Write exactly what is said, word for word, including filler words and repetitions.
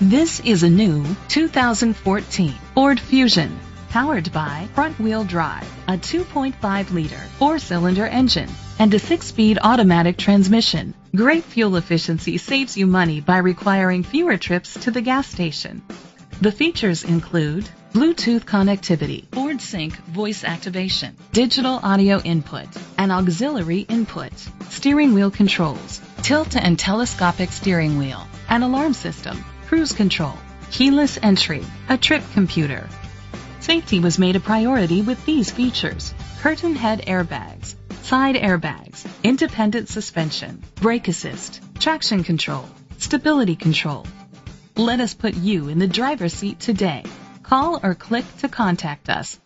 This is a new two thousand fourteen Ford Fusion, powered by front-wheel drive, a two point five liter four-cylinder engine, and a six-speed automatic transmission. Great fuel efficiency saves you money by requiring fewer trips to the gas station. The features include Bluetooth connectivity, Ford Sync voice activation, digital audio input, and auxiliary input, steering wheel controls, tilt and telescopic steering wheel, an alarm system, cruise control, keyless entry, a trip computer. Safety was made a priority with these features: curtain head airbags, side airbags, independent suspension, brake assist, traction control, stability control. Let us put you in the driver's seat today. Call or click to contact us.